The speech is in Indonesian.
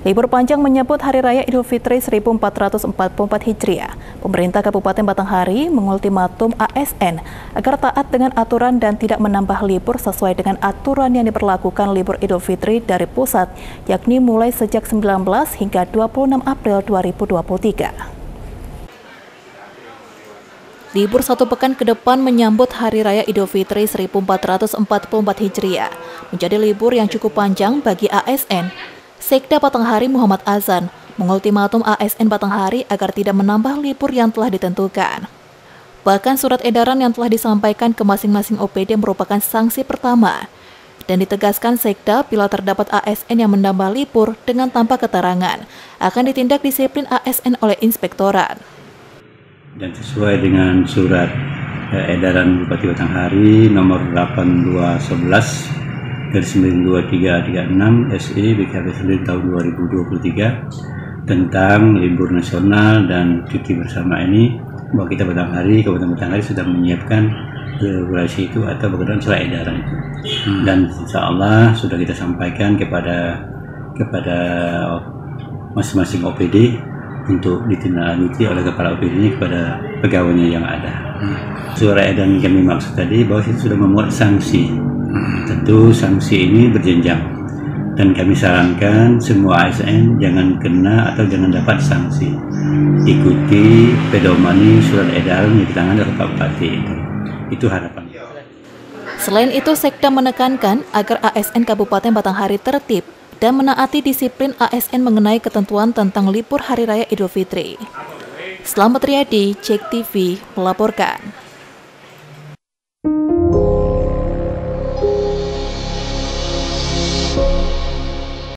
Libur panjang menyambut Hari Raya Idul Fitri 1444 Hijriah. Pemerintah Kabupaten Batanghari mengultimatum ASN agar taat dengan aturan dan tidak menambah libur sesuai dengan aturan yang diberlakukan libur Idul Fitri dari pusat, yakni mulai sejak 19 hingga 26 April 2023. Libur satu pekan ke depan menyambut Hari Raya Idul Fitri 1444 Hijriah menjadi libur yang cukup panjang bagi ASN. Sekda Batanghari Muhammad Azan mengultimatum ASN Batanghari agar tidak menambah libur yang telah ditentukan. Bahkan surat edaran yang telah disampaikan ke masing-masing OPD merupakan sanksi pertama. Dan ditegaskan Sekda bila terdapat ASN yang menambah libur dengan tanpa keterangan, akan ditindak disiplin ASN oleh Inspektorat. Dan sesuai dengan surat edaran Bupati Batanghari nomor 8211/92336 SE BKPSD tahun 2023 tentang libur nasional dan cuti bersama ini, bahwa kita Batanghari, Kabupaten Batanghari sudah menyiapkan regulasi itu atau bagaimana surat edaran itu. Dan insya Allah sudah kita sampaikan kepada masing-masing OPD untuk ditindaklanjuti oleh kepala OPD ini kepada pegawainya yang ada. Surat edaran yang kami maksud tadi bahwa itu sudah memuat sanksi. Tentu sanksi ini berjenjang dan kami sarankan semua ASN jangan kena atau jangan dapat sanksi. Ikuti pedomani surat edaran yang ditangani oleh Pak Bupati itu. Itu harapan. Selain itu, Sekda menekankan agar ASN Kabupaten Batanghari tertib dan menaati disiplin ASN mengenai ketentuan tentang libur Hari Raya Idul Fitri. Selamat Riyadi, JEK TV, melaporkan.